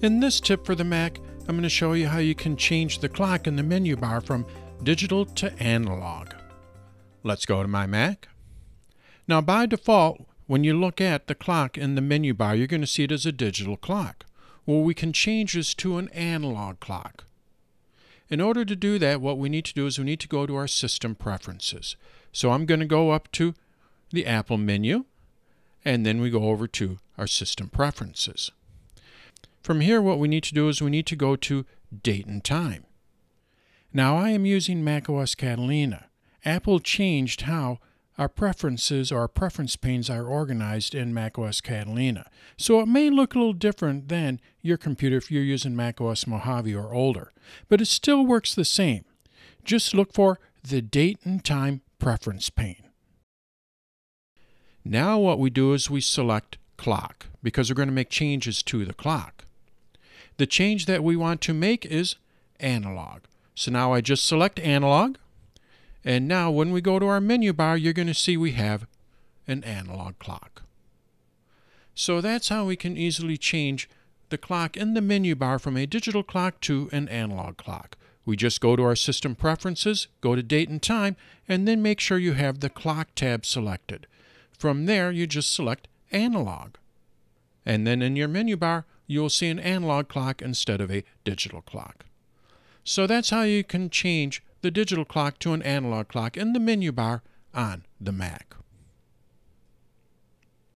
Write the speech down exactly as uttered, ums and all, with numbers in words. In this tip for the Mac, I'm going to show you how you can change the clock in the menu bar from digital to analog. Let's go to my Mac. Now, by default, when you look at the clock in the menu bar, you're going to see it as a digital clock. Well, we can change this to an analog clock. In order to do that, what we need to do is we need to go to our system preferences. So I'm going to go up to the Apple menu, and then we go over to our system preferences. From here, what we need to do is we need to go to date and time. Now, I am using macOS Catalina. Apple changed how our preferences or our preference panes are organized in macOS Catalina. So it may look a little different than your computer if you're using macOS Mojave or older, but it still works the same. Just look for the date and time preference pane. Now what we do is we select clock, because we're going to make changes to the clock. The change that we want to make is analog. So now I just select analog. And now when we go to our menu bar, you're going to see we have an analog clock. So that's how we can easily change the clock in the menu bar from a digital clock to an analog clock. We just go to our system preferences, go to date and time, and then make sure you have the clock tab selected. From there, you just select analog. And then in your menu bar, you'll see an analog clock instead of a digital clock. So that's how you can change the digital clock to an analog clock in the menu bar on the Mac.